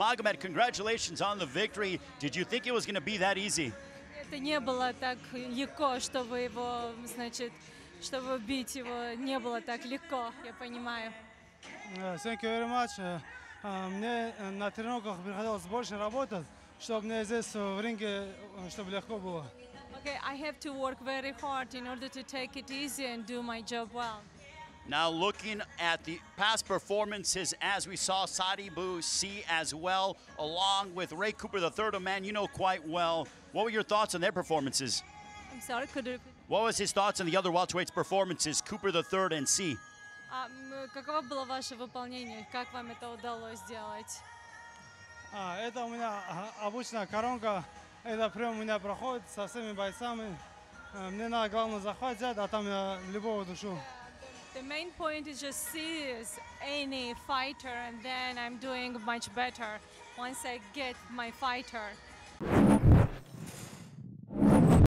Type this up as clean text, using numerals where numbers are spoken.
Magomed, congratulations on the victory. Did you think it was going to be that easy? Это не было так легко, чтобы его, значит, чтобы убить его, не было так легко. Я понимаю. Thank you very much. Мне на тренировках приходилось больше работать, чтобы мне здесь в ринге, чтобы легко было. Okay, I have to work very hard in order to take it easy and do my job well. Now looking at the past performances, as we saw Sadi Bu C as well, along with Ray Cooper the third, a man you know quite well. What were your thoughts on their performances? I'm sorry, could you repeat? What was his thoughts on the other welterweights' performances, Cooper the third and C? Каково было ваше выполнение? Как вам это удалось сделать? Это у меня обычная коронка. Это прям у меня проходит со всеми бойцами. Мне надо главное захват взять, а там я любого душу. The main point is just seize any fighter, and then I'm doing much better once I get my fighter.